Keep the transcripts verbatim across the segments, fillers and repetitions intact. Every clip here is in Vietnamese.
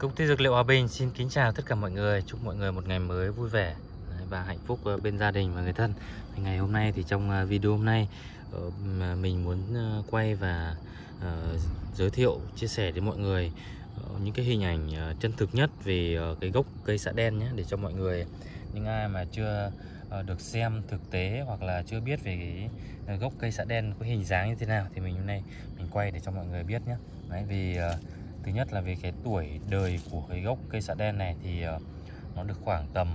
Công ty Dược liệu Hòa Bình xin kính chào tất cả mọi người. Chúc mọi người một ngày mới vui vẻ và hạnh phúc bên gia đình và người thân. Ngày hôm nay thì trong video hôm nay mình muốn quay và giới thiệu, chia sẻ đến mọi người những cái hình ảnh chân thực nhất về cái gốc cây xạ đen nhé, để cho mọi người, những ai mà chưa được xem thực tế hoặc là chưa biết về cái gốc cây xạ đen có hình dáng như thế nào thì mình hôm nay mình quay để cho mọi người biết nhé. Đấy, vì thứ nhất là về cái tuổi đời của cái gốc cây xạ đen này thì nó được khoảng tầm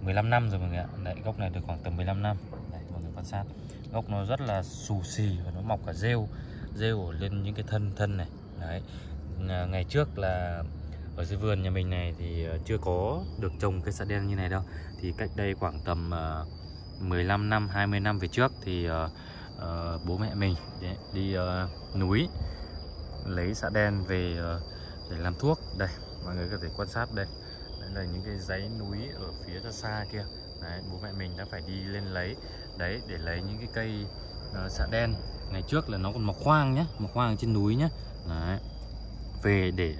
mười lăm năm rồi mọi người ạ. Đấy, gốc này được khoảng tầm mười lăm năm. Đấy, mọi người quan sát gốc nó rất là xù xì và nó mọc cả rêu rêu ở lên những cái thân thân này. Đấy, ngày trước là ở dưới vườn nhà mình này thì chưa có được trồng cây xạ đen như này đâu, thì cách đây khoảng tầm mười lăm năm, hai mươi năm về trước thì bố mẹ mình đi núi lấy xạ đen về để làm thuốc. Đây, mọi người có thể quan sát đây, đây là những cái dãy núi ở phía xa xa kia. Đấy, bố mẹ mình đã phải đi lên lấy đấy để lấy những cái cây xạ đen. Ngày trước là nó còn mọc hoang nhé, mọc hoang trên núi nhé. Đấy, về để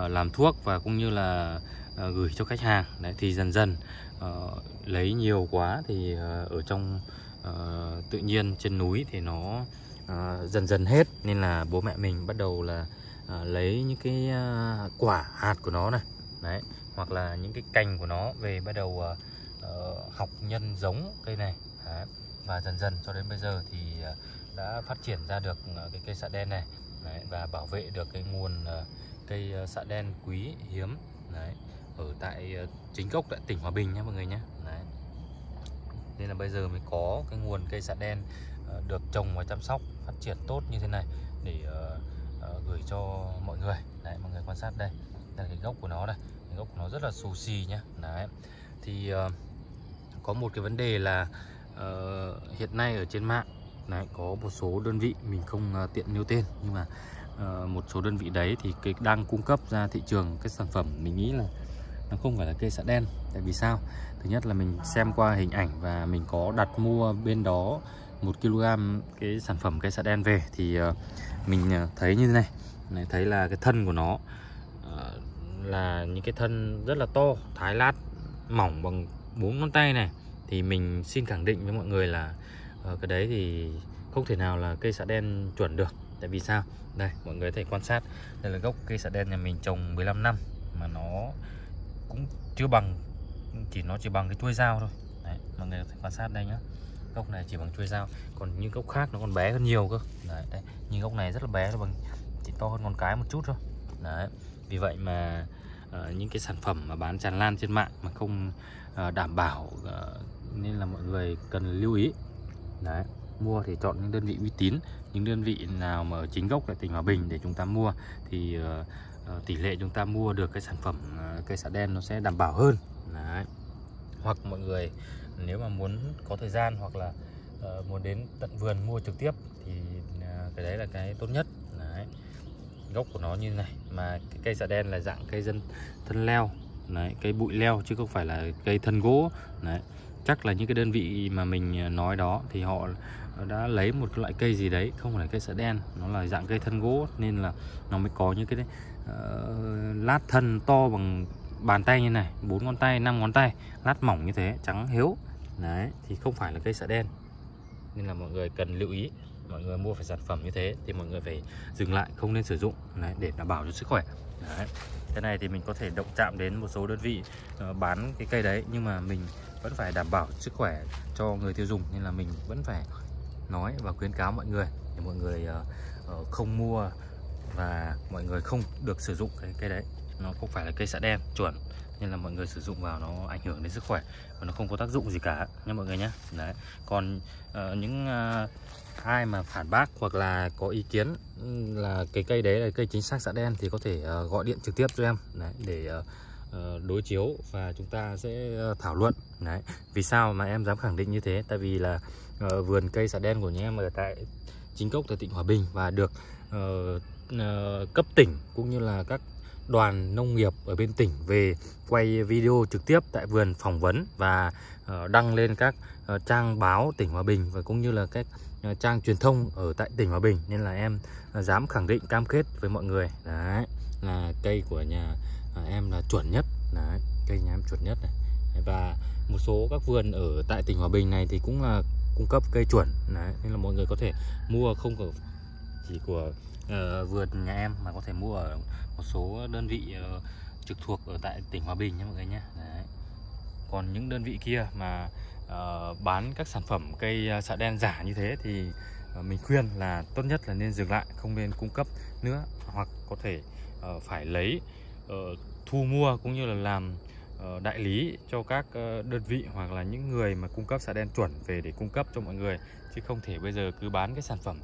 uh, làm thuốc và cũng như là uh, gửi cho khách hàng. Đấy, thì dần dần uh, lấy nhiều quá thì uh, ở trong uh, tự nhiên trên núi thì nó uh, dần dần hết, nên là bố mẹ mình bắt đầu là uh, lấy những cái uh, quả hạt của nó này, đấy, hoặc là những cái cành của nó về bắt đầu uh, uh, học nhân giống cây này. Đấy, và dần dần cho đến bây giờ thì uh, đã phát triển ra được uh, cái cây xạ đen này. Đấy, và bảo vệ được cái nguồn uh, cây uh, xạ đen quý hiếm. Đấy, ở tại uh, chính gốc tại tỉnh Hòa Bình nhé mọi người nhé. Đấy, nên là bây giờ mới có cái nguồn cây xạ đen uh, được trồng và chăm sóc phát triển tốt như thế này để uh, uh, gửi cho mọi người. Đấy, mọi người quan sát đây, đây là cái gốc của nó đây, cái gốc của nó rất là xù xì nhé. Đấy, thì uh, có một cái vấn đề là uh, hiện nay ở trên mạng, đấy, có một số đơn vị mình không uh, tiện nêu tên, nhưng mà uh, một số đơn vị đấy thì cái đang cung cấp ra thị trường cái sản phẩm mình nghĩ là nó không phải là cây xạ đen. Tại vì sao? Thứ nhất là mình xem qua hình ảnh và mình có đặt mua bên đó một ki lô gam cái sản phẩm cây xạ đen về thì uh, mình uh, thấy như thế này. Này, thấy là cái thân của nó uh, là những cái thân rất là to, thái lát mỏng bằng bốn ngón tay này, thì mình xin khẳng định với mọi người là Ờ, cái đấy thì không thể nào là cây xạ đen chuẩn được. Tại vì sao? Đây, mọi người có thể quan sát, đây là gốc cây xạ đen nhà mình trồng mười lăm năm mà nó cũng chưa bằng, chỉ nó chỉ bằng cái chuôi dao thôi. Đấy, mọi người có thể quan sát đây nhá, gốc này chỉ bằng chuôi dao, còn những gốc khác nó còn bé hơn nhiều cơ. Đấy, đấy, nhưng gốc này rất là bé, nó bằng chỉ to hơn con cái một chút thôi. Đấy, vì vậy mà uh, những cái sản phẩm mà bán tràn lan trên mạng mà không uh, đảm bảo uh, nên là mọi người cần lưu ý. Đấy, mua thì chọn những đơn vị uy tín, những đơn vị nào mà ở chính gốc tại tỉnh Hòa Bình để chúng ta mua thì uh, tỷ lệ chúng ta mua được cái sản phẩm uh, cây xạ đen nó sẽ đảm bảo hơn. Đấy, hoặc mọi người nếu mà muốn có thời gian hoặc là uh, muốn đến tận vườn mua trực tiếp thì uh, cái đấy là cái tốt nhất. Đấy, gốc của nó như này, mà cái cây xạ đen là dạng cây dân thân leo, đấy, cây bụi leo chứ không phải là cây thân gỗ. Đấy, chắc là những cái đơn vị mà mình nói đó thì họ đã lấy một loại cây gì đấy không phải là cây xạ đen, nó là dạng cây thân gỗ, nên là nó mới có những cái đấy, uh, lát thân to bằng bàn tay như này, bốn ngón tay, năm ngón tay, lát mỏng như thế, trắng hiếu. Đấy, thì không phải là cây xạ đen, nên là mọi người cần lưu ý. Mọi người mua phải sản phẩm như thế thì mọi người phải dừng lại, không nên sử dụng. Đấy, để đảm bảo cho sức khỏe. Đấy, cái này thì mình có thể động chạm đến một số đơn vị uh, bán cái cây đấy, nhưng mà mình vẫn phải đảm bảo sức khỏe cho người tiêu dùng, nên là mình vẫn phải nói và khuyến cáo mọi người để mọi người uh, không mua và mọi người không được sử dụng cái cây đấy. Nó không phải là cây xạ đen chuẩn, nên là mọi người sử dụng vào nó ảnh hưởng đến sức khỏe và nó không có tác dụng gì cả nha mọi người nhé. Đấy, còn uh, những uh, ai mà phản bác hoặc là có ý kiến là cái cây đấy là cây chính xác xạ đen thì có thể uh, gọi điện trực tiếp cho em. Đấy, để uh, đối chiếu và chúng ta sẽ thảo luận. Đấy, vì sao mà em dám khẳng định như thế? Tại vì là uh, vườn cây xạ đen của nhà em ở tại chính gốc tại tỉnh Hòa Bình và được uh, uh, cấp tỉnh cũng như là các đoàn nông nghiệp ở bên tỉnh về quay video trực tiếp tại vườn, phỏng vấn và uh, đăng lên các uh, trang báo tỉnh Hòa Bình và cũng như là các uh, trang truyền thông ở tại tỉnh Hòa Bình, nên là em dám khẳng định cam kết với mọi người đấy là cây của nhà em là chuẩn nhất đấy, cây nhà em chuẩn nhất này. Và một số các vườn ở tại tỉnh Hòa Bình này thì cũng là cung cấp cây chuẩn đấy, nên là mọi người có thể mua không có chỉ của uh, vườn nhà em mà có thể mua ở một số đơn vị uh, trực thuộc ở tại tỉnh Hòa Bình nhé mọi người nhé. Đấy. Còn những đơn vị kia mà uh, bán các sản phẩm cây xạ đen giả như thế thì uh, mình khuyên là tốt nhất là nên dừng lại, không nên cung cấp nữa, hoặc có thể uh, phải lấy uh, thu mua cũng như là làm uh, đại lý cho các uh, đơn vị hoặc là những người mà cung cấp xạ đen chuẩn về để cung cấp cho mọi người, chứ không thể bây giờ cứ bán cái sản phẩm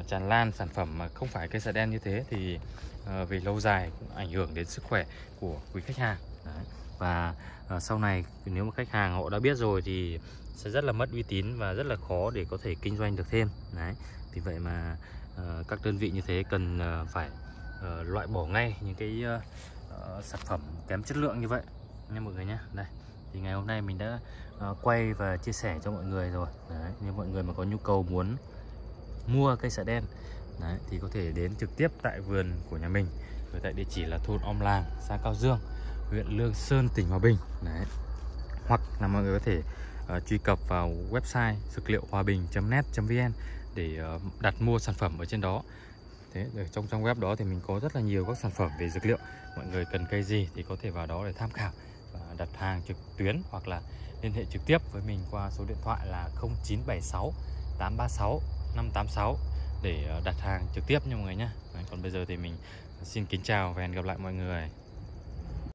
Uh, tràn lan sản phẩm mà không phải cây xạ đen như thế thì uh, về lâu dài cũng ảnh hưởng đến sức khỏe của quý khách hàng. Đấy. Và uh, sau này nếu mà khách hàng họ đã biết rồi thì sẽ rất là mất uy tín và rất là khó để có thể kinh doanh được thêm. Đấy. Vì vậy mà uh, các đơn vị như thế cần uh, phải uh, loại bỏ ngay những cái uh, uh, sản phẩm kém chất lượng như vậy nha mọi người nhé. Đây. Thì ngày hôm nay mình đã uh, quay và chia sẻ cho mọi người rồi. Đấy. Nếu mọi người mà có nhu cầu muốn mua cây xạ đen đấy, thì có thể đến trực tiếp tại vườn của nhà mình ở tại địa chỉ là thôn Om Làng, xã Cao Dương, huyện Lương Sơn, tỉnh Hòa Bình đấy. Hoặc là mọi người có thể uh, truy cập vào website duoclieuhoabinh chấm net chấm vn để uh, đặt mua sản phẩm ở trên đó. Thế rồi trong trong web đó thì mình có rất là nhiều các sản phẩm về dược liệu, mọi người cần cây gì thì có thể vào đó để tham khảo và đặt hàng trực tuyến, hoặc là liên hệ trực tiếp với mình qua số điện thoại là không chín bảy sáu tám ba sáu năm tám sáu để đặt hàng trực tiếp nha mọi người nhé. Còn bây giờ thì mình xin kính chào và hẹn gặp lại mọi người.